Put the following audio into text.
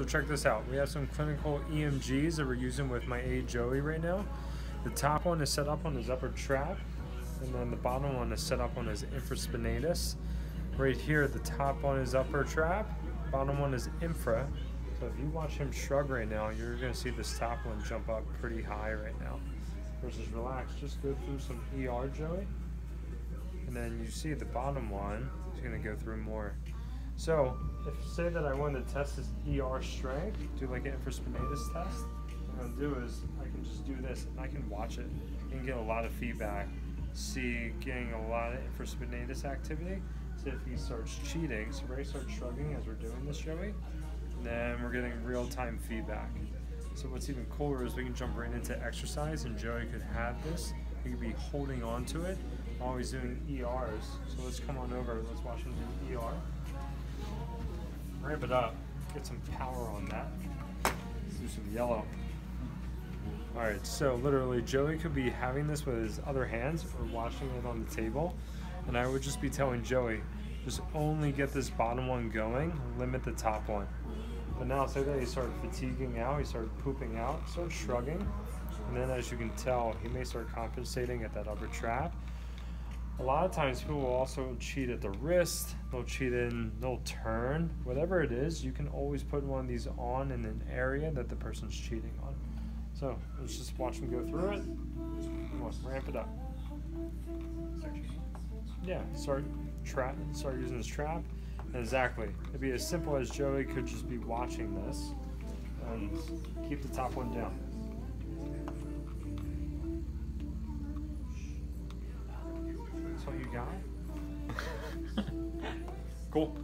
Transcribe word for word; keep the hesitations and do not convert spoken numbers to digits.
so check this out. We have some clinical E M Gs that we're using with my aide Joey right now. The top one is set up on his upper trap, and then the bottom one is set up on his infraspinatus. Right here, the top one is upper trap, bottom one is infra. So if you watch him shrug right now, you're gonna see this top one jump up pretty high right now. Versus relax, just go through some E R, Joey. And then you see the bottom one, it's gonna go through more. So, if say that I wanted to test his E R strength, do like an infraspinatus test, what I'm gonna do is I can just do this and I can watch it and get a lot of feedback. See, getting a lot of infraspinatus activity. So if he starts cheating, so Ray starts shrugging as we're doing this, Joey, then we're getting real-time feedback. So what's even cooler is we can jump right into exercise, and Joey could have this. He could be holding on to it while he's doing E Rs. So let's come on over, let's watch him do E R. Ramp it up, get some power on that. Let's do some yellow. All right, so literally Joey could be having this with his other hands or watching it on the table. And I would just be telling Joey, just only get this bottom one going, limit the top one. But now say that he started fatiguing out, he started pooping out, started shrugging. And then as you can tell, he may start compensating at that upper trap. A lot of times people will also cheat at the wrist, they'll cheat in, they'll turn. Whatever it is, you can always put one of these on in an area that the person's cheating on. So let's just watch him go through it. Come on, ramp it up. Yeah, start trap, start using this trap. Exactly. It'd be as simple as Joey could just be watching this and keep the top one down. That's all you got? Cool.